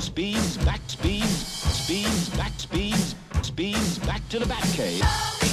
Spins, back spins, spins, back spins, spins, back to the Batcave.